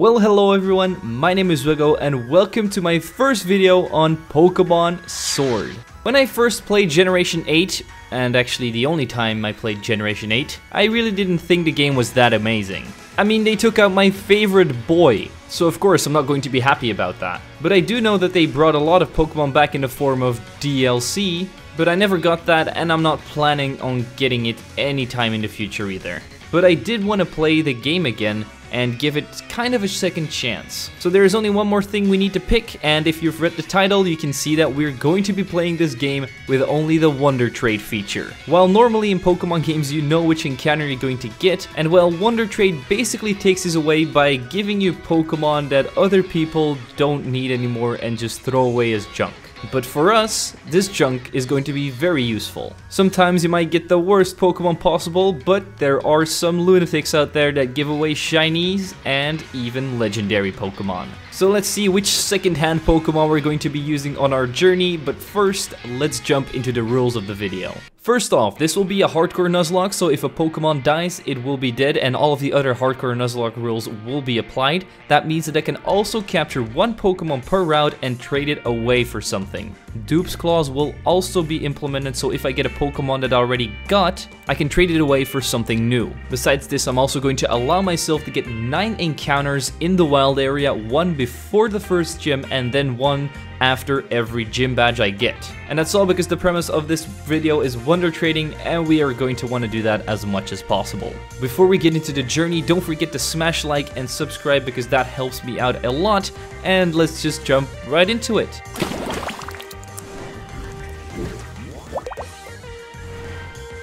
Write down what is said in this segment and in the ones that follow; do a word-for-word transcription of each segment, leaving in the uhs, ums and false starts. Well, hello everyone, my name is Wiggo and welcome to my first video on Pokemon Sword. When I first played Generation eight, and actually the only time I played Generation eight, I really didn't think the game was that amazing. I mean, they took out my favorite boy, so of course I'm not going to be happy about that. But I do know that they brought a lot of Pokemon back in the form of D L C, but I never got that and I'm not planning on getting it anytime in the future either. But I did want to play the game again and give it kind of a second chance. So there is only one more thing we need to pick, and if you've read the title you can see that we're going to be playing this game with only the Wonder Trade feature. While normally in Pokemon games you know which encounter you're going to get, and well, Wonder Trade basically takes this away by giving you Pokemon that other people don't need anymore and just throw away as junk. But for us, this junk is going to be very useful. Sometimes you might get the worst Pokemon possible, but there are some lunatics out there that give away shinies and even legendary Pokemon. So let's see which second-hand Pokemon we're going to be using on our journey, but first, let's jump into the rules of the video. First off, this will be a hardcore Nuzlocke, so if a Pokemon dies, it will be dead and all of the other hardcore Nuzlocke rules will be applied. That means that I can also capture one Pokemon per route and trade it away for something. Dupe's Clause will also be implemented, so if I get a Pokemon that I already got, I can trade it away for something new. Besides this, I'm also going to allow myself to get nine encounters in the wild area, one before the first gym and then one after every gym badge I get. And that's all because the premise of this video is wonder trading and we are going to want to do that as much as possible. Before we get into the journey, don't forget to smash like and subscribe because that helps me out a lot, and let's just jump right into it.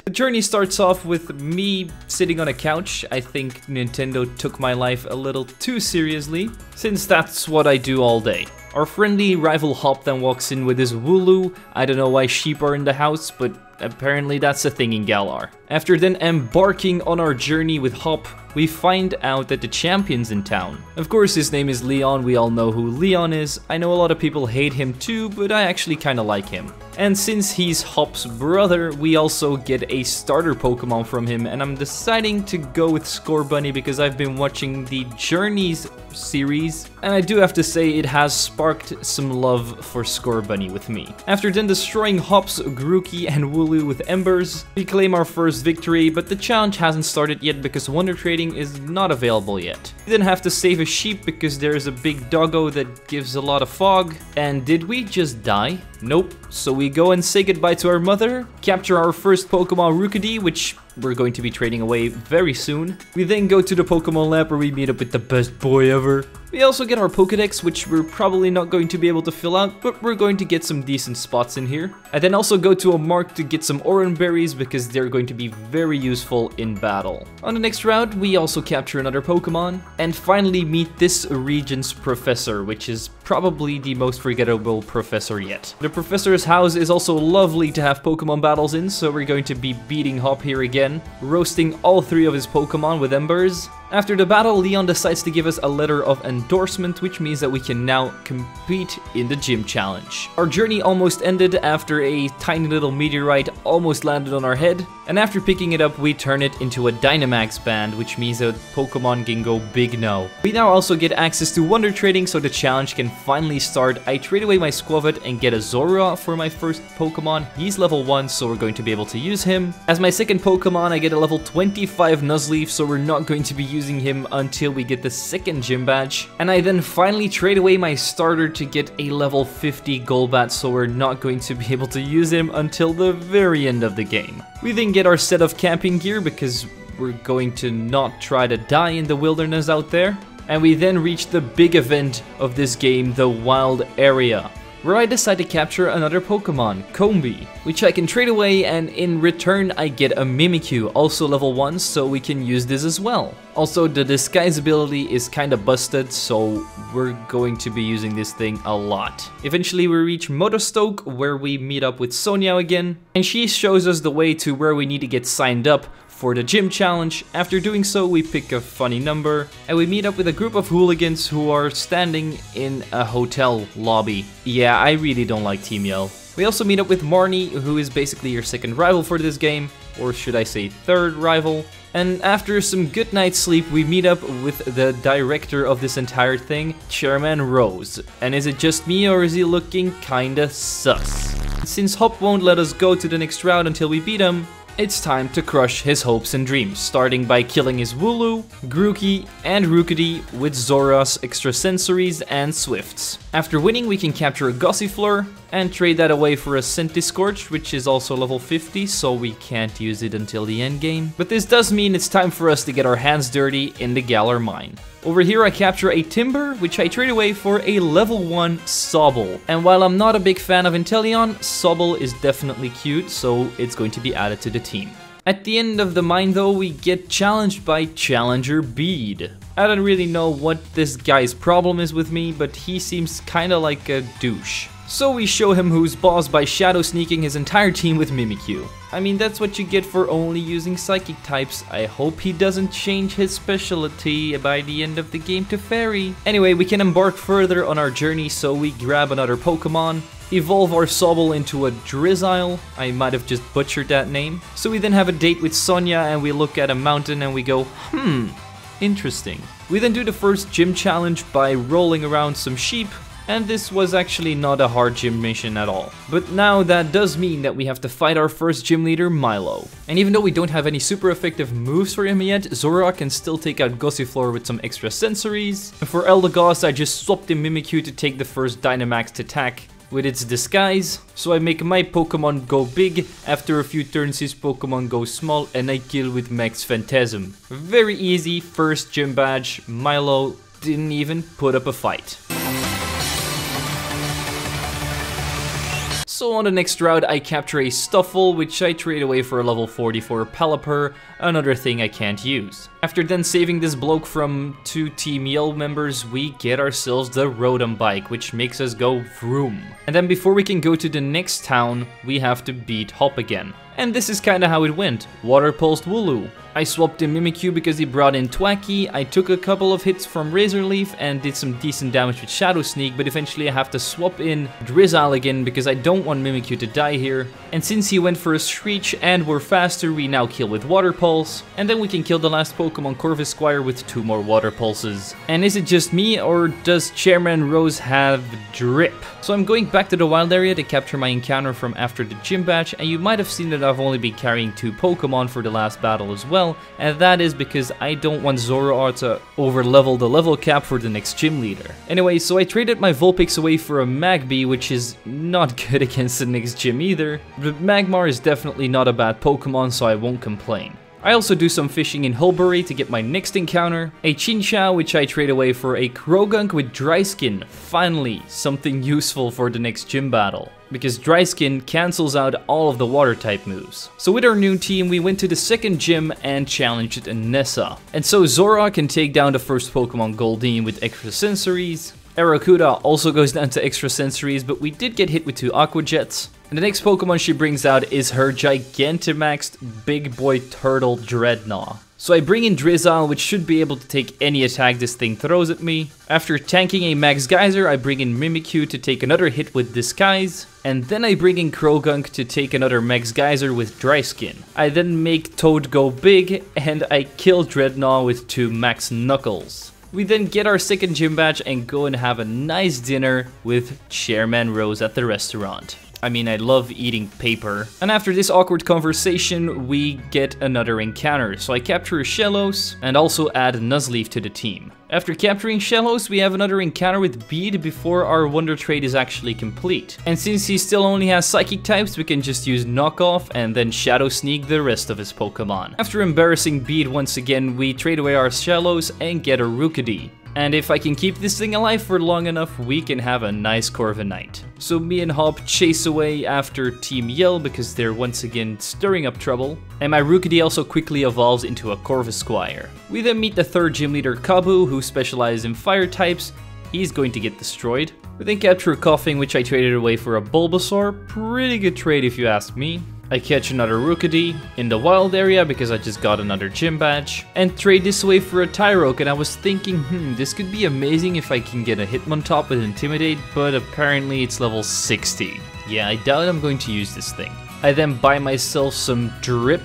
The journey starts off with me sitting on a couch. I think Nintendo took my life a little too seriously, since that's what I do all day. Our friendly rival Hop then walks in with his Wooloo. I don't know why sheep are in the house, but apparently that's a thing in Galar. After then embarking on our journey with Hop, we find out that the champion's in town. Of course his name is Leon, we all know who Leon is. I know a lot of people hate him too, but I actually kinda like him. And since he's Hop's brother, we also get a starter Pokemon from him, and I'm deciding to go with Scorbunny because I've been watching the Journeys series, and I do have to say it has sparked some love for Scorbunny with me. After then destroying Hop's Grookey and Wooloo with Embers, we claim our first victory, but the challenge hasn't started yet because Wonder Trading is not available yet. We then have to save a sheep because there is a big doggo that gives a lot of fog. And did we just die? Nope. So we go and say goodbye to our mother, capture our first Pokemon Rookidee, which we're going to be trading away very soon. We then go to the Pokemon lab where we meet up with the best boy ever. We also get our Pokedex, which we're probably not going to be able to fill out, but we're going to get some decent spots in here. I then also go to a mark to get some Oran Berries because they're going to be very useful in battle. On the next route, we also capture another Pokemon and finally meet this region's professor, which is probably the most forgettable professor yet. The professor's house is also lovely to have Pokemon battles in, so we're going to be beating Hop here again, roasting all three of his Pokemon with Embers. After the battle, Leon decides to give us a letter of endorsement, which means that we can now compete in the gym challenge. Our journey almost ended after a tiny little meteorite almost landed on our head, and after picking it up, we turn it into a Dynamax band, which means that Pokemon can go big now. We now also get access to Wonder Trading, so the challenge can finally start. I trade away my Squavet and get a Zorua for my first Pokemon. He's level one, so we're going to be able to use him. As my second Pokemon, I get a level twenty-five Nuzleaf, so we're not going to be using using him until we get the second gym badge. And I then finally trade away my starter to get a level fifty Golbat, so we're not going to be able to use him until the very end of the game. We then get our set of camping gear because we're going to not try to die in the wilderness out there. And we then reach the big event of this game, the wild area, where I decide to capture another Pokemon, Combi, which I can trade away, and in return I get a Mimikyu, also level one, so we can use this as well. Also, the disguise ability is kinda busted, so we're going to be using this thing a lot. Eventually we reach Motostoke, where we meet up with Sonia again, and she shows us the way to where we need to get signed up for the gym challenge. After doing so, we pick a funny number and we meet up with a group of hooligans who are standing in a hotel lobby. Yeah, I really don't like Team Yell. We also meet up with Marnie, who is basically your second rival for this game, or should I say third rival. And after some good night's sleep, we meet up with the director of this entire thing, Chairman Rose. And is it just me or is he looking kinda sus? Since Hop won't let us go to the next round until we beat him, it's time to crush his hopes and dreams, starting by killing his Wooloo, Grookey and Rookidee with Zorua's Extrasensories and Swifts. After winning we can capture a Gossifleur and trade that away for a Centiskorch, which is also level fifty, so we can't use it until the end game. But this does mean it's time for us to get our hands dirty in the Galar mine. Over here I capture a Timber, which I trade away for a level one Sobble. And while I'm not a big fan of Inteleon, Sobble is definitely cute, so it's going to be added to the team. At the end of the mine though, we get challenged by Challenger Bede. I don't really know what this guy's problem is with me, but he seems kinda like a douche. So we show him who's boss by shadow sneaking his entire team with Mimikyu. I mean, that's what you get for only using psychic types. I hope he doesn't change his specialty by the end of the game to Fairy. Anyway, we can embark further on our journey, so we grab another Pokemon, evolve our Sobble into a Drizzile. I might have just butchered that name. So we then have a date with Sonia and we look at a mountain and we go, hmm, interesting. We then do the first gym challenge by rolling around some sheep. And this was actually not a hard gym mission at all. But now that does mean that we have to fight our first gym leader, Milo. And even though we don't have any super effective moves for him yet, Zorua can still take out Gossifleur with some extra sensories. And for Eldegoss, I just swapped in Mimikyu to take the first Dynamax attack with its disguise. So I make my Pokemon go big, after a few turns his Pokemon go small, and I kill with Max Phantasm. Very easy, first gym badge. Milo didn't even put up a fight. So on the next round I capture a Stuffle, which I trade away for a level forty-four Pelipper, another thing I can't use. After then saving this bloke from two Team Yell members, we get ourselves the Rotom Bike, which makes us go vroom. And then before we can go to the next town, we have to beat Hop again. And this is kinda how it went. Water Pulsed Wooloo. I swapped in Mimikyu because he brought in Twacky, I took a couple of hits from Razor Leaf and did some decent damage with Shadow Sneak, but eventually I have to swap in Drizzile again because I don't want Mimikyu to die here. And since he went for a Screech and we're faster, we now kill with Water Pulse. And then we can kill the last Pokemon, Corvisquire, with two more Water Pulses. And is it just me or does Chairman Rose have drip? So I'm going back to the wild area to capture my encounter from after the gym badge, and you might have seen that I've only been carrying two Pokemon for the last battle as well, and that is because I don't want Zorua to overlevel the level cap for the next gym leader. Anyway, so I traded my Vulpix away for a Magby, which is not good against the next gym either, but Magmar is definitely not a bad Pokemon, so I won't complain. I also do some fishing in Hulbury to get my next encounter, a Chinchou, which I trade away for a Krogunk with Dry Skin. Finally, something useful for the next gym battle, because Dry Skin cancels out all of the water type moves. So with our new team, we went to the second gym and challenged Nessa. And so Zorua can take down the first Pokemon, Goldeen, with Extrasensories. Aracuda also goes down to Extrasensories, but we did get hit with two Aqua Jets. And the next Pokemon she brings out is her Gigantamaxed Big Boy Turtle Drednaw. So I bring in Drizzile, which should be able to take any attack this thing throws at me. After tanking a Max Geyser, I bring in Mimikyu to take another hit with Disguise. And then I bring in Krogunk to take another Max Geyser with Dry Skin. I then make Toad go big, and I kill Drednaw with two Max Knuckles. We then get our second gym badge and go and have a nice dinner with Chairman Rose at the restaurant. I mean, I love eating paper. And after this awkward conversation, we get another encounter. So I capture a Shellos and also add Nuzleaf to the team. After capturing Shellos, we have another encounter with Bede before our Wonder Trade is actually complete. And since he still only has Psychic types, we can just use Knock Off and then Shadow Sneak the rest of his Pokemon. After embarrassing Bede once again, we trade away our Shellos and get a Rookidee. And if I can keep this thing alive for long enough, we can have a nice Corviknight. So me and Hop chase away after Team Yell because they're once again stirring up trouble. And my Rookidee also quickly evolves into a Corvisquire. We then meet the third gym leader, Kabu, who specializes in fire types. He's going to get destroyed. We then capture Koffing, which I traded away for a Bulbasaur. Pretty good trade if you ask me. I catch another Rookidee in the wild area because I just got another gym badge, and trade this away for a Tyroke, and I was thinking, hmm, this could be amazing if I can get a Hitmontop with Intimidate, but apparently it's level sixty. Yeah, I doubt I'm going to use this thing. I then buy myself some drip.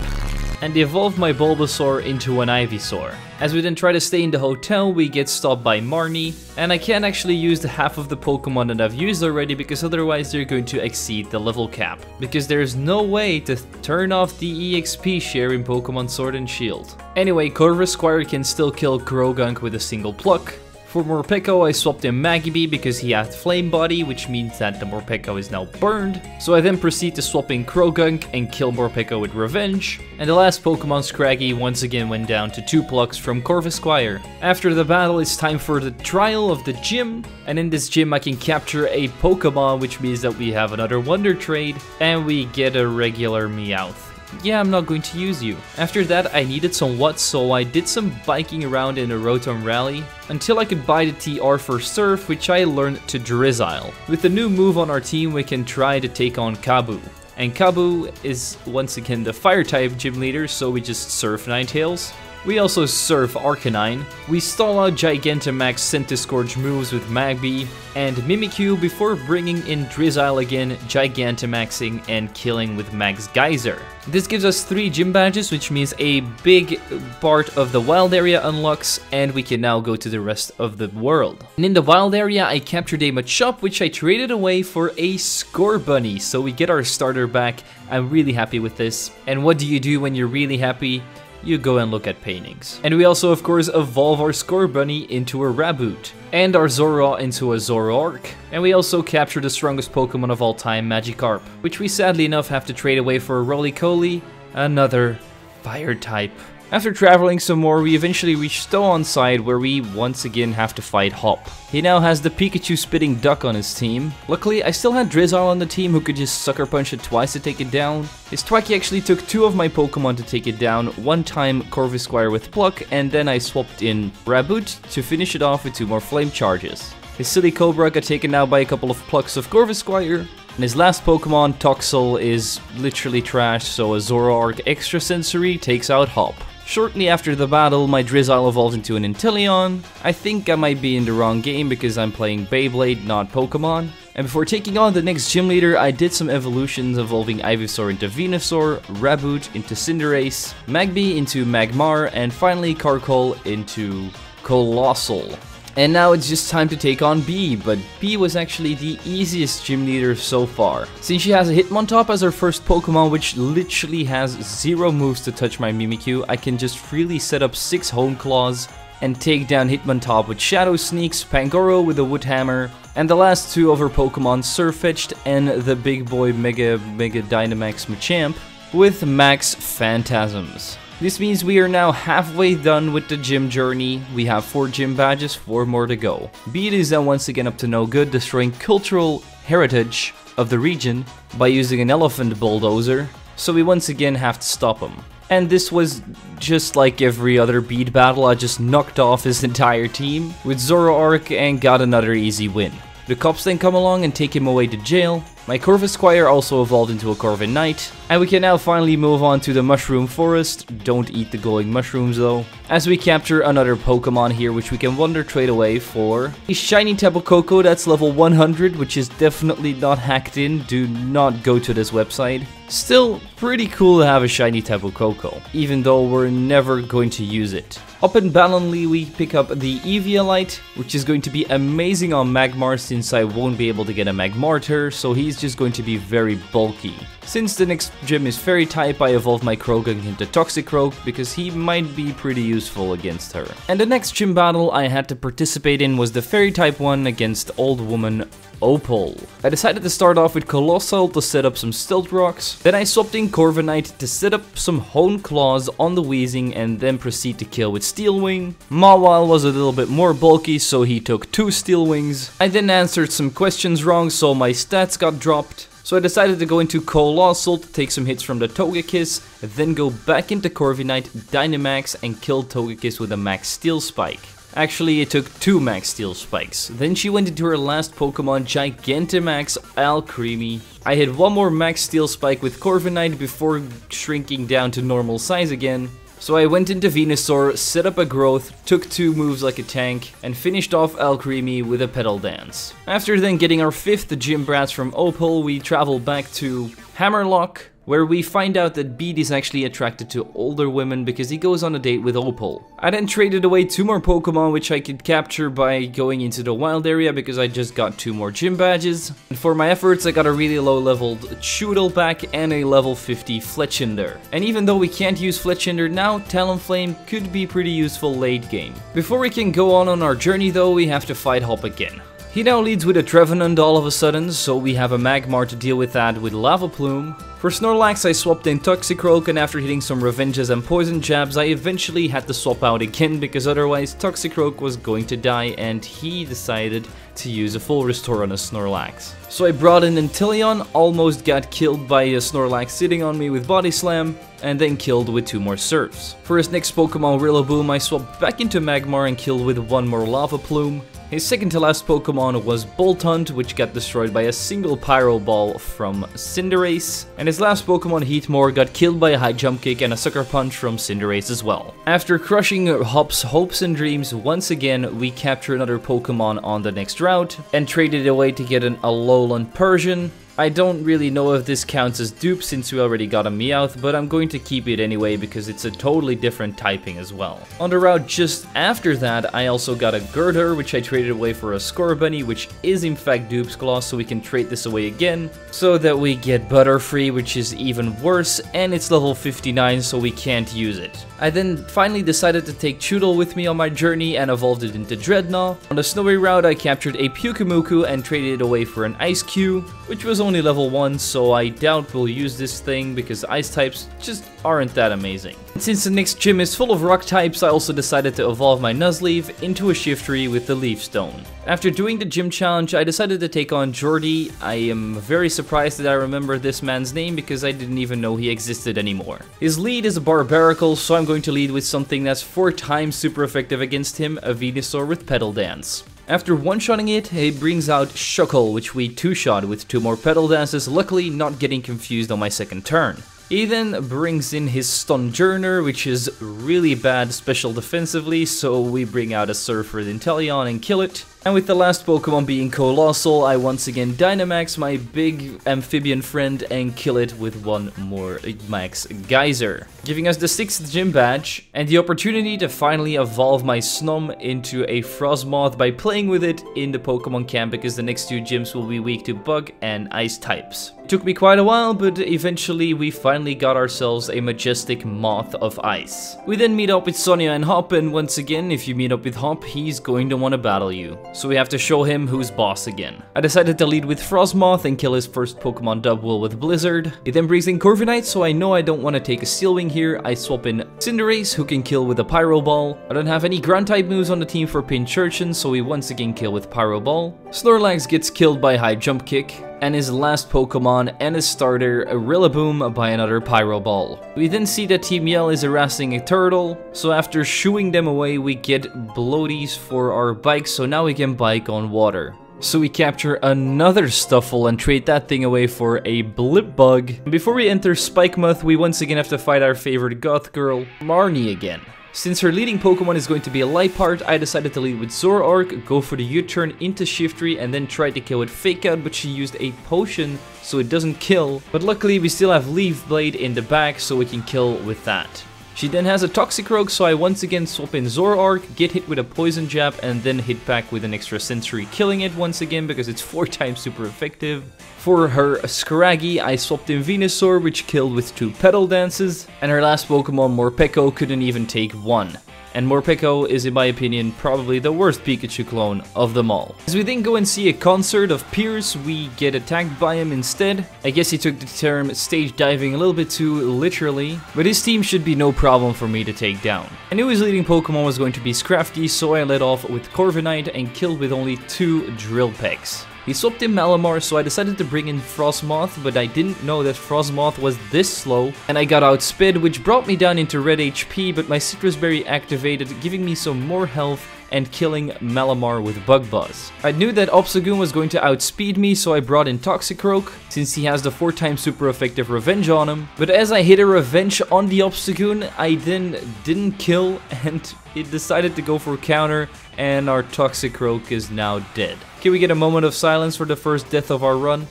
and evolve my Bulbasaur into an Ivysaur. As we then try to stay in the hotel, we get stopped by Marnie, and I can't actually use the half of the Pokemon that I've used already because otherwise they're going to exceed the level cap. Because there's no way to turn off the E X P share in Pokemon Sword and Shield. Anyway, Corvisquire can still kill Krogunk with a single pluck. For Morpeko, I swapped in Magby because he had Flame Body, which means that the Morpeko is now burned. So I then proceed to swap in Krogunk and kill Morpeko with Revenge. And the last Pokemon, Scraggy, once again went down to two plucks from Corvisquire. After the battle, it's time for the trial of the gym. And in this gym, I can capture a Pokemon, which means that we have another Wonder Trade. And we get a regular Meowth. Yeah, I'm not going to use you. After that, I needed some watts, so I did some biking around in a Rotom rally until I could buy the T R for Surf, which I learned to Drizzile. With the new move on our team, we can try to take on Kabu. And Kabu is once again the Fire-type gym leader, so we just Surf Ninetales. We also Surf Arcanine. We stall out Gigantamax Centiskorch moves with Magby and Mimikyu before bringing in Drizzile again, Gigantamaxing and killing with Max Geyser. This gives us three gym badges, which means a big part of the wild area unlocks, and we can now go to the rest of the world. And in the wild area, I captured a Machop, which I traded away for a Scorbunny, so we get our starter back. I'm really happy with this. And what do you do when you're really happy? You go and look at paintings. And we also, of course, evolve our Scorbunny into a Raboot, and our Zorua into a Zoroark. And we also capture the strongest Pokemon of all time, Magikarp, which we sadly enough have to trade away for a Roly-Coly, another Fire-type. After traveling some more, we eventually reach Stoan side, where we once again have to fight Hop. He now has the Pikachu spitting duck on his team. Luckily, I still had Drizzile on the team, who could just sucker punch it twice to take it down. His Twacky actually took two of my Pokemon to take it down, one time Corvisquire with Pluck, and then I swapped in Raboot to finish it off with two more Flame Charges. His silly Cobra got taken out by a couple of plucks of Corvisquire. And his last Pokemon, Toxel, is literally trash, so a Zoroark Extrasensory takes out Hop. Shortly after the battle, my Drizzile evolved into an Inteleon. I think I might be in the wrong game because I'm playing Beyblade, not Pokemon. And before taking on the next gym leader, I did some evolutions evolving Ivysaur into Venusaur, Raboot into Cinderace, Magby into Magmar, and finally Karkol into Colossal. And now it's just time to take on Bee, but Bee was actually the easiest gym leader so far, since she has a Hitmontop as her first Pokemon, which literally has zero moves to touch my Mimikyu. I can just freely set up six Hone Claws and take down Hitmontop with Shadow Sneaks, Pangoro with a Wood Hammer, and the last two of her Pokemon, Sirfetch'd and the big boy Mega Mega Dynamax Machamp with Max Phantasms. This means we are now halfway done with the gym journey. We have four gym badges, four more to go. Bede is then once again up to no good, destroying cultural heritage of the region by using an elephant bulldozer, so we once again have to stop him. And this was just like every other Bede battle, I just knocked off his entire team with Zoroark and got another easy win. The cops then come along and take him away to jail. My Corvisquire also evolved into a Corviknight, Knight, and we can now finally move on to the Mushroom Forest. Don't eat the glowing mushrooms though. As we capture another Pokemon here, which we can Wonder Trade away for a shiny Tapu Koko that's level one hundred, which is definitely not hacked in. Do not go to this website. Still, pretty cool to have a shiny Tapu Koko, even though we're never going to use it. Up in Balanlee, we pick up the Eviolite, which is going to be amazing on Magmar since I won't be able to get a Magmarter, so he's just going to be very bulky. Since the next gym is Fairy type, I evolve my Krogunk into Toxicroak because he might be pretty useful against her. And the next gym battle I had to participate in was the Fairy type one against Old Woman Opal. I decided to start off with Colossal to set up some Stilt Rocks, then I swapped in Corviknight to set up some Hone Claws on the Weezing and then proceed to kill with Steel Wing. Mawile was a little bit more bulky, so he took two Steel Wings. I then answered some questions wrong, so my stats got dropped. So I decided to go into Colossal to take some hits from the Togekiss, then go back into Corviknight, Dynamax, and kill Togekiss with a Max Steel Spike. Actually, it took two Max Steel Spikes. Then she went into her last Pokemon, Gigantamax Alcremie. I hit one more Max Steel Spike with Corviknight before shrinking down to normal size again. So I went into Venusaur, set up a growth, took two moves like a tank, and finished off Alcremie with a Petal Dance. After then getting our fifth gym brass from Opal, we travel back to Hammerlock, where we find out that Bede is actually attracted to older women because he goes on a date with Opal. I then traded away two more Pokemon which I could capture by going into the wild area because I just got two more gym badges. And for my efforts I got a really low leveled Choodle back and a level fifty Fletchinder. And even though we can't use Fletchinder now, Talonflame could be pretty useful late game. Before we can go on on our journey though, we have to fight Hop again. He now leads with a Trevenant all of a sudden, so we have a Magmar to deal with that with Lava Plume. For Snorlax I swapped in Toxicroak, and after hitting some Revenges and Poison Jabs I eventually had to swap out again because otherwise Toxicroak was going to die and he decided to use a Full Restore on a Snorlax. So I brought in Inteleon, almost got killed by a Snorlax sitting on me with Body Slam, and then killed with two more Surfs. For his next Pokemon Rillaboom I swapped back into Magmar and killed with one more Lava Plume. His second to last Pokemon was Bolt Hunt, which got destroyed by a single Pyro Ball from Cinderace. And his last Pokemon Heatmore got killed by a high jump kick and a sucker punch from Cinderace as well. After crushing Hop's hopes and dreams once again, we capture another Pokemon on the next route and traded it away to get an Alolan Persian. I don't really know if this counts as dupe since we already got a Meowth, but I'm going to keep it anyway because it's a totally different typing as well. On the route just after that, I also got a Girdher, which I traded away for a Scorbunny, which is in fact dupe's claw, so we can trade this away again, so that we get Butterfree, which is even worse, and it's level fifty-nine, so we can't use it. I then finally decided to take Choodle with me on my journey and evolved it into Drednaw. On the snowy route, I captured a Pyukumuku and traded it away for an Ice Cube, which was only level one, so I doubt we'll use this thing because ice types just aren't that amazing. And since the next gym is full of rock types, I also decided to evolve my Nuzleaf into a Shiftry with the Leaf Stone. After doing the gym challenge, I decided to take on Jordy. I am very surprised that I remember this man's name because I didn't even know he existed anymore. His lead is a Barbaracle, so I'm going to lead with something that's four times super effective against him, a Venusaur with Petal Dance. After one-shotting it, he brings out Shuckle, which we two-shot with two more Petal Dances, luckily not getting confused on my second turn. He then brings in his Stunjourner, which is really bad special defensively, so we bring out a Surf for Inteleon and kill it. And with the last Pokemon being Colossal, I once again Dynamax my big amphibian friend and kill it with one more Max Geyser, giving us the sixth gym badge and the opportunity to finally evolve my Snom into a Frostmoth by playing with it in the Pokemon camp because the next two gyms will be weak to bug and ice types. It took me quite a while, but eventually we finally got ourselves a majestic Moth of Ice. We then meet up with Sonia and Hop, and once again if you meet up with Hop, he's going to want to battle you. So we have to show him who's boss again. I decided to lead with Frostmoth and kill his first Pokemon Dubwool with Blizzard. It then brings in Corviknight, so I know I don't want to take a Steel Wing here. I swap in Cinderace, who can kill with a Pyro Ball. I don't have any ground-type moves on the team for Pinchurchin, so we once again kill with Pyro Ball. Snorlax gets killed by High Jump Kick, and his last Pokemon and his starter, a Rillaboom, by another Pyro Ball. We then see that Team Yell is harassing a turtle, so after shooing them away we get bloaties for our bike, so now we can bike on water. So we capture another Stuffle and trade that thing away for a Blipbug. Before we enter Spikemuth, we once again have to fight our favorite goth girl, Marnie again. Since her leading Pokemon is going to be a Liepard, I decided to lead with Zoroark, go for the U-turn into Shiftry, and then try to kill it Fake Out, but she used a potion, so it doesn't kill. But luckily we still have Leaf Blade in the back, so we can kill with that. She then has a Toxicroak, so I once again swap in Zoroark, get hit with a Poison Jab, and then hit back with an Extra Sensory, killing it once again because it's four times super effective. For her Scraggy, I swapped in Venusaur, which killed with two Petal Dances, and her last Pokemon, Morpeko, couldn't even take one. And Morpeko is, in my opinion, probably the worst Pikachu clone of them all. As we then go and see a concert of Pierce, we get attacked by him instead. I guess he took the term stage diving a little bit too literally, but his team should be no problem for me to take down. I knew his leading Pokemon was going to be Scrafty, so I led off with Corviknight and killed with only two Drill Pecks. He swapped in Malamar, so I decided to bring in Frostmoth, but I didn't know that Frostmoth was this slow, and I got outsped, which brought me down into red H P, but my Citrus Berry activated, giving me some more health and killing Malamar with Bug Buzz. I knew that Obstagoon was going to outspeed me, so I brought in Toxicroak, since he has the four times super effective Revenge on him. But as I hit a Revenge on the Obstagoon, I then didn't kill, and it decided to go for counter, and our Toxicroak is now dead. Can we get a moment of silence for the first death of our run?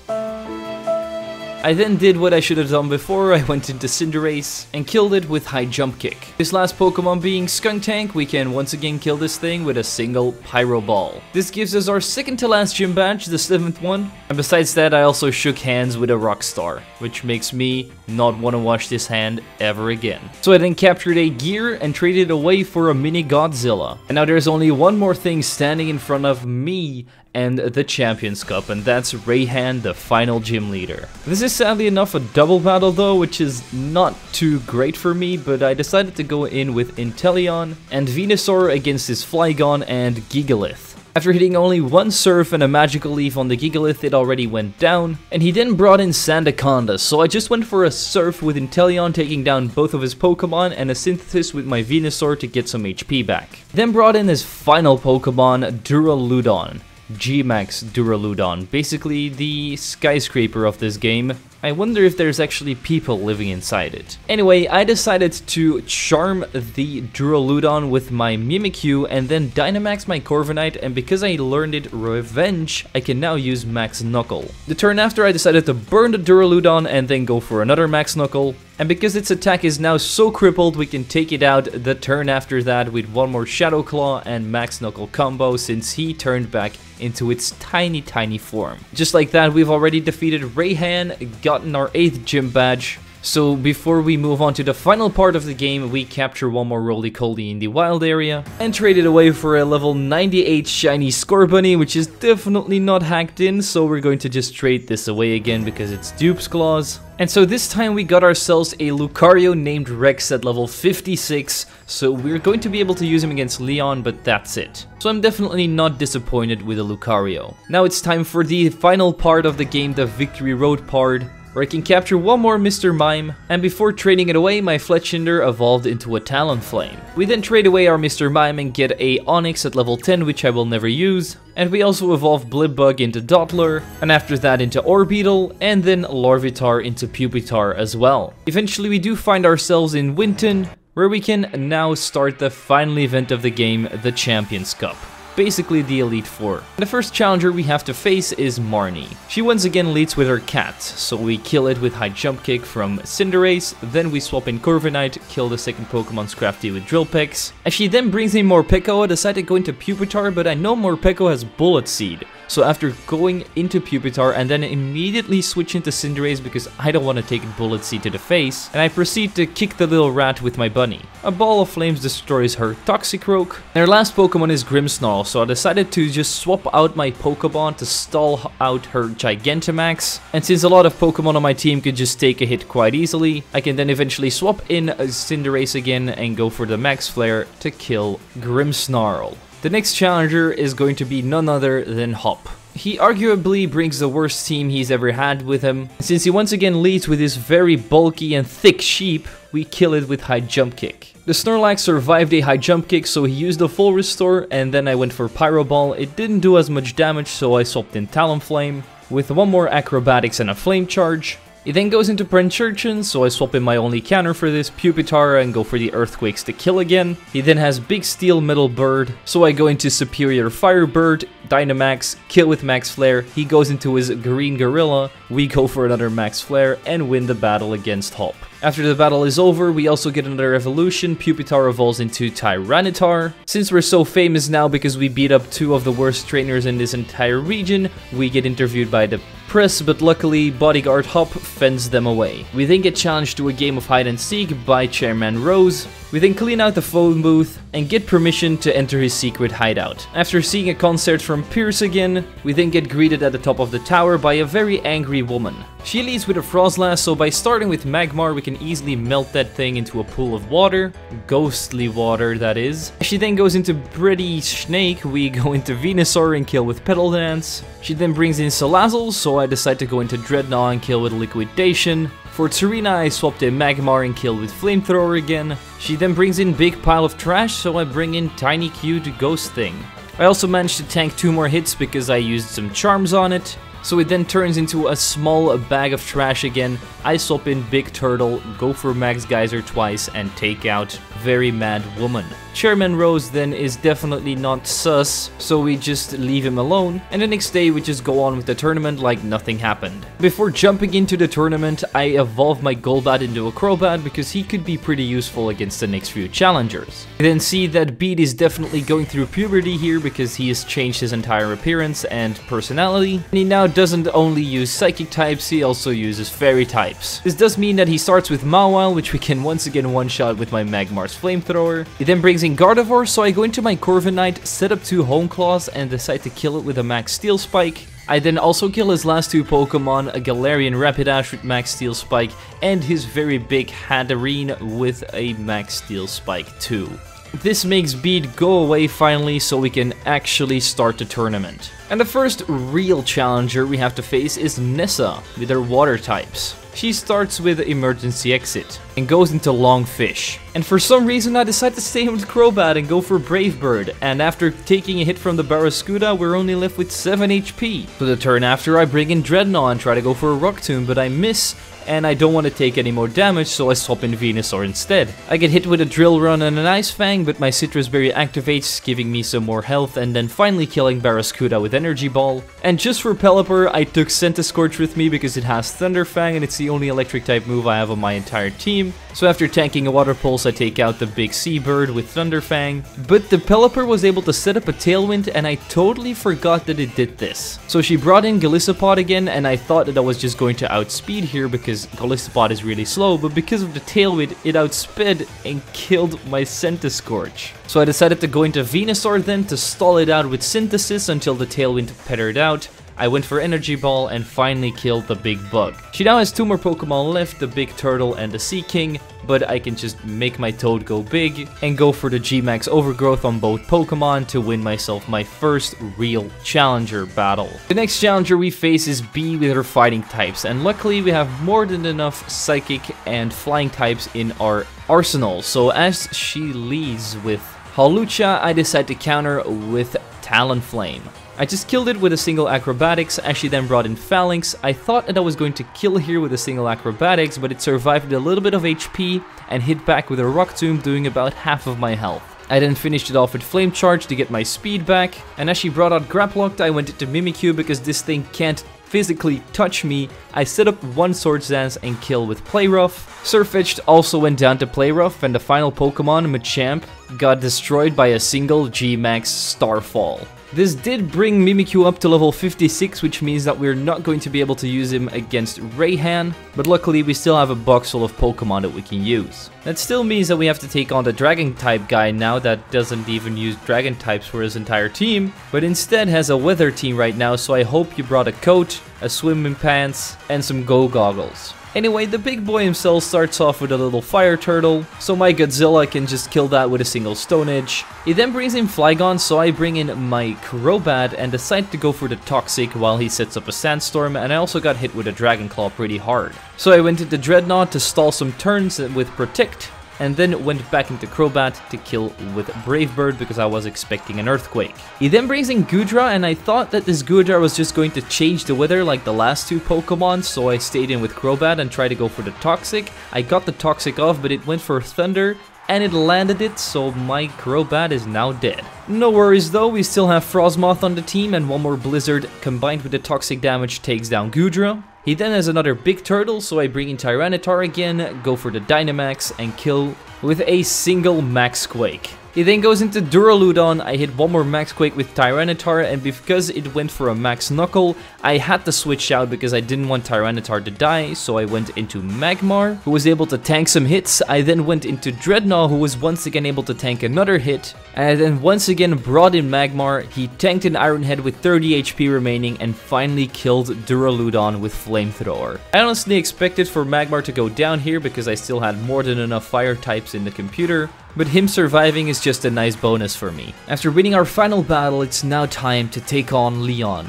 I then did what I should have done before. I went into Cinderace and killed it with High Jump Kick. This last Pokemon being Skuntank, we can once again kill this thing with a single Pyro Ball. This gives us our second to last gym badge, the seventh one, and besides that I also shook hands with a Rockstar, which makes me not want to wash this hand ever again. So I then captured a gear and traded away for a mini Godzilla. And now there's only one more thing standing in front of me and the Champions Cup, and that's Rayhan, the final gym leader. This is sadly enough a double battle though, which is not too great for me, but I decided to go in with Inteleon and Venusaur against his Flygon and Gigalith. After hitting only one Surf and a Magical Leaf on the Gigalith, it already went down, and he then brought in Sandaconda, so I just went for a Surf with Inteleon taking down both of his Pokemon and a Synthesis with my Venusaur to get some H P back. Then brought in his final Pokemon, Duraludon. G-Max Duraludon, basically the skyscraper of this game. I wonder if there's actually people living inside it. Anyway, I decided to charm the Duraludon with my Mimikyu and then Dynamax my Corviknight, and because I learned it Revenge, I can now use Max Knuckle. The turn after, I decided to burn the Duraludon and then go for another Max Knuckle. And because its attack is now so crippled, we can take it out the turn after that with one more Shadow Claw and Max Knuckle combo, since he turned back into its tiny, tiny form. Just like that, we've already defeated Rayhan, gotten our eighth gym badge. So before we move on to the final part of the game, we capture one more roly-coly in the wild area and trade it away for a level ninety-eight shiny Scorbunny, which is definitely not hacked in, so we're going to just trade this away again because it's Dupe's Claws. And so this time we got ourselves a Lucario named Rex at level fifty-six, so we're going to be able to use him against Leon, but that's it. So I'm definitely not disappointed with a Lucario. Now it's time for the final part of the game, the Victory Road part, where I can capture one more Mister Mime, and before trading it away, my Fletchinder evolved into a Talonflame. We then trade away our Mister Mime and get a Onix at level ten, which I will never use, and we also evolve Blipbug into Dottler, and after that into Orbeetle, and then Larvitar into Pupitar as well. Eventually we do find ourselves in Winton, where we can now start the final event of the game, the Champions Cup. Basically the Elite Four. And the first challenger we have to face is Marnie. She once again leads with her cat, so we kill it with High Jump Kick from Cinderace, then we swap in Corviknight, kill the second Pokemon's Crafty with Drill Picks, and she then brings in Morpeko. I decided to go into Pupitar, but I know Morpeko has Bullet Seed, so after going into Pupitar and then immediately switch into Cinderace because I don't want to take Bullet Seed to the face, and I proceed to kick the little rat with my bunny. A Ball of Flames destroys her Toxicroak, and her last Pokemon is Grimmsnarl, so I decided to just swap out my Pokemon to stall out her Gigantamax, and since a lot of Pokemon on my team could just take a hit quite easily, I can then eventually swap in Cinderace again and go for the Max Flare to kill Grimmsnarl. The next challenger is going to be none other than Hop. He arguably brings the worst team he's ever had with him, and since he once again leads with his very bulky and thick sheep, we kill it with High Jump Kick. The Snorlax survived a High Jump Kick, so he used a full restore, and then I went for Pyro Ball. It didn't do as much damage, so I swapped in Talonflame with one more acrobatics and a flame charge. It then goes into Prenchurchin, so I swap in my only counter for this, Pupitar, and go for the Earthquakes to kill again. He then has Big Steel Metal Bird, so I go into Superior Firebird, Dynamax, kill with Max Flare. He goes into his Green Gorilla, we go for another Max Flare, and win the battle against Hop. After the battle is over, we also get another evolution. Pupitar evolves into Tyranitar. Since we're so famous now because we beat up two of the worst trainers in this entire region, we get interviewed by the press, but luckily bodyguard Hop fends them away. We then get challenged to a game of hide and seek by Chairman Rose. We then clean out the phone booth and get permission to enter his secret hideout. After seeing a concert from Pierce again, we then get greeted at the top of the tower by a very angry woman. She leads with a Frostlass, so by starting with Magmar we can easily melt that thing into a pool of water. Ghostly water, that is. She then goes into Pretty Snake, we go into Venusaur and kill with Petal Dance. She then brings in Salazzle, so I decide to go into Drednaw and kill with Liquidation. For Serena, I swapped in Magmar and killed with Flamethrower again. She then brings in Big Pile of Trash, so I bring in Tiny Cute Ghost Thing. I also managed to tank two more hits because I used some charms on it. So it then turns into a small bag of trash again. Ice up in Big Turtle, go for Max Geyser twice, and take out Very Mad Woman. Chairman Rose then is definitely not sus, so we just leave him alone, and the next day we just go on with the tournament like nothing happened. Before jumping into the tournament, I evolve my Golbat into a Crobat because he could be pretty useful against the next few challengers. We then see that Bede is definitely going through puberty here because he has changed his entire appearance and personality, and he now doesn't only use Psychic types, he also uses Fairy types. This does mean that he starts with Mawile, which we can once again one-shot with my Magmar's Flamethrower. He then brings in Gardevoir, so I go into my Corviknight, set up two Home Claws, and decide to kill it with a Max Steel Spike. I then also kill his last two Pokemon, a Galarian Rapidash with Max Steel Spike, and his very big Hatterene with a Max Steel Spike too. This makes Bede go away finally, so we can actually start the tournament. And the first real challenger we have to face is Nessa, with her water types. She starts with Emergency Exit and goes into Long Fish. And for some reason I decide to stay with Crobat and go for Brave Bird, and after taking a hit from the Barrascuda we're only left with seven H P. So the turn after I bring in Drednaw and try to go for a Rock Tomb, but I miss and I don't want to take any more damage, so I swap in Venusaur instead. I get hit with a Drill Run and an Ice Fang, but my Citrus Berry activates, giving me some more health, and then finally killing Barrascuda with Energy Ball. And just for Pelipper I took Centiskorch with me because it has Thunder Fang and it's the only electric type move I have on my entire team. So after tanking a Water Pulse I take out the big Seabird with Thunder Fang. But the Pelipper was able to set up a Tailwind and I totally forgot that it did this. So she brought in Gallicipod again and I thought that I was just going to outspeed here because Gallicipod is really slow, but because of the Tailwind it outsped and killed my Centiskorch. So I decided to go into Venusaur then to stall it out with Synthesis until the Tailwind pettered out. I went for Energy Ball and finally killed the big bug. She now has two more Pokemon left, the Big Turtle and the Sea King, but I can just make my Toad go big and go for the G Max Overgrowth on both Pokemon to win myself my first real challenger battle. The next challenger we face is Bea with her fighting types, and luckily we have more than enough Psychic and Flying types in our arsenal, so as she leads with Hawlucha, I decide to counter with Talonflame. I just killed it with a single Acrobatics, as she then brought in Phalanx. I thought that I was going to kill here with a single Acrobatics, but it survived with a little bit of H P and hit back with a Rock Tomb, doing about half of my health. I then finished it off with Flame Charge to get my speed back, and as she brought out Graplocked I went into Mimikyu because this thing can't physically touch me. I set up one Swords Dance and kill with Playruff. Sirfetch'd also went down to Playruff, and the final Pokemon, Machamp, got destroyed by a single G Max Starfall. This did bring Mimikyu up to level fifty-six, which means that we're not going to be able to use him against Rayhan, but luckily we still have a box full of Pokemon that we can use. That still means that we have to take on the Dragon-type guy now that doesn't even use Dragon-types for his entire team, but instead has a weather team right now, so I hope you brought a coat, a swimming pants, and some Go goggles. Anyway, the big boy himself starts off with a little Fire Turtle, so my Godzilla can just kill that with a single Stone Edge. He then brings in Flygon, so I bring in my Crobat and decide to go for the Toxic while he sets up a Sandstorm, and I also got hit with a Dragon Claw pretty hard. So I went into Drednaw to stall some turns with Protect, and then went back into Crobat to kill with Brave Bird because I was expecting an Earthquake. He then brings in Goodra, and I thought that this Goodra was just going to change the weather like the last two Pokemon, so I stayed in with Crobat and tried to go for the Toxic. I got the Toxic off, but it went for Thunder, and it landed it, so my Crobat is now dead. No worries though, we still have Frostmoth on the team, and one more Blizzard combined with the Toxic damage takes down Goodra. He then has another Big Turtle, so I bring in Tyranitar again, go for the Dynamax, and kill with a single Max Quake. He then goes into Duraludon. I hit one more Max Quake with Tyranitar, and because it went for a Max Knuckle, I had to switch out because I didn't want Tyranitar to die, so I went into Magmar, who was able to tank some hits. I then went into Drednaw, who was once again able to tank another hit, and I then once again brought in Magmar. He tanked an Iron Head with thirty H P remaining, and finally killed Duraludon with Flamethrower. I honestly expected for Magmar to go down here because I still had more than enough Fire types in the computer, but him surviving is just a nice bonus for me. After winning our final battle, it's now time to take on Leon.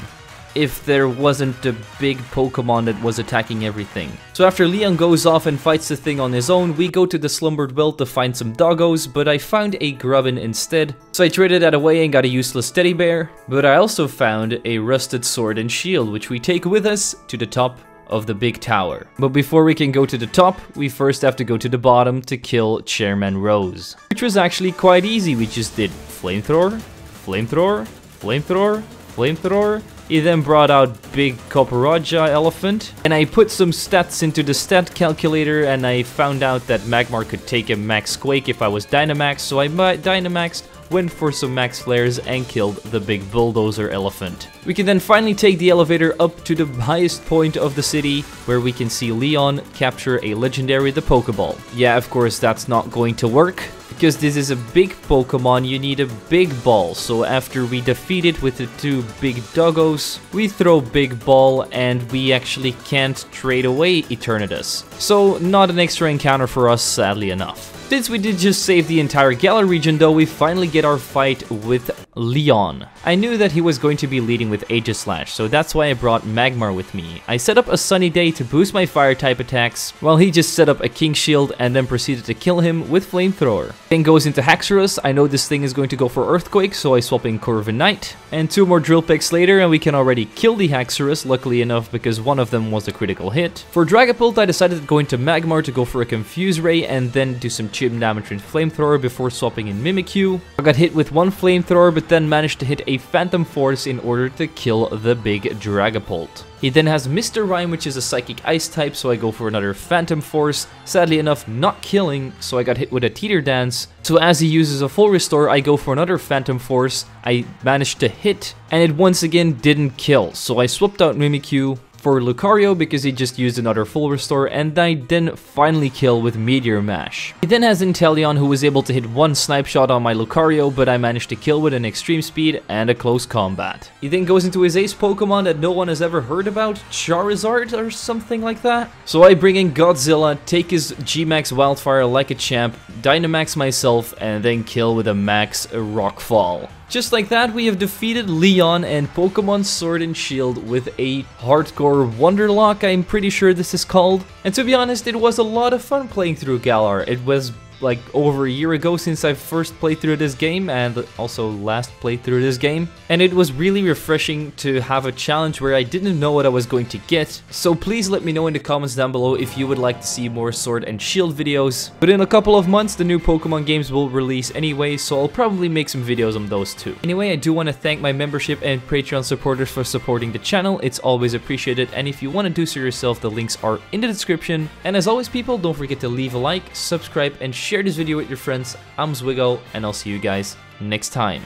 if there wasn't a big Pokemon that was attacking everything. So after Leon goes off and fights the thing on his own, we go to the Slumbered Well to find some doggos, but I found a Grubbin instead. So I traded that away and got a useless teddy bear, but I also found a rusted sword and shield, which we take with us to the top of the big tower. But before we can go to the top, we first have to go to the bottom to kill Chairman Rose, which was actually quite easy. We just did flamethrower, flamethrower, flamethrower, flamethrower. He then brought out big Copperoja elephant, and I put some stats into the stat calculator, and I found out that Magmar could take a max quake if I was Dynamax, so I Dynamaxed, went for some max flares, and killed the big bulldozer elephant. We can then finally take the elevator up to the highest point of the city, where we can see Leon capture a legendary, the Pokeball. Yeah, of course, that's not going to work. Because this is a big Pokemon, you need a big ball, so after we defeat it with the two big doggos, we throw big ball and we actually can't trade away Eternatus. So not an extra encounter for us, sadly enough. Since we did just save the entire Galar region though, we finally get our fight with Leon. I knew that he was going to be leading with Aegislash, so that's why I brought Magmar with me. I set up a Sunny Day to boost my Fire-type attacks, while he just set up a King Shield and then proceeded to kill him with Flamethrower. Then goes into Haxorus. I know this thing is going to go for Earthquake, so I swap in Corviknight. And two more Drill Picks later, and we can already kill the Haxorus, luckily enough, because one of them was a critical hit. For Dragapult, I decided to go into Magmar to go for a Confuse Ray, and then do some chip damage with Flamethrower before swapping in Mimikyu. I got hit with one Flamethrower, but then managed to hit a Phantom Force in order to kill the big Dragapult. He then has Mister Rhyme, which is a Psychic Ice type, so I go for another Phantom Force, sadly enough not killing, so I got hit with a Teeter Dance. So as he uses a Full Restore, I go for another Phantom Force, I managed to hit, and it once again didn't kill, so I swapped out Mimikyu for Lucario because he just used another Full Restore, and I then finally kill with Meteor Mash. He then has Inteleon, who was able to hit one Snipe Shot on my Lucario, but I managed to kill with an Extreme Speed and a Close Combat. He then goes into his ace Pokemon that no one has ever heard about, Charizard or something like that. So I bring in Godzilla, take his G-Max Wildfire like a champ, Dynamax myself, and then kill with a Max Rockfall. Just like that, we have defeated Leon and Pokemon Sword and Shield with a hardcore Wonderlocke, I'm pretty sure this is called. And to be honest, it was a lot of fun playing through Galar. It was like over a year ago since I first played through this game, and also last played through this game, and it was really refreshing to have a challenge where I didn't know what I was going to get. So please let me know in the comments down below if you would like to see more Sword and Shield videos, but in a couple of months the new Pokemon games will release anyway, so I'll probably make some videos on those too. Anyway, I do want to thank my membership and Patreon supporters for supporting the channel, it's always appreciated, and if you want to do so yourself, the links are in the description, and as always people, don't forget to leave a like, subscribe, and share Share this video with your friends. I'm Zwiggo, and I'll see you guys next time.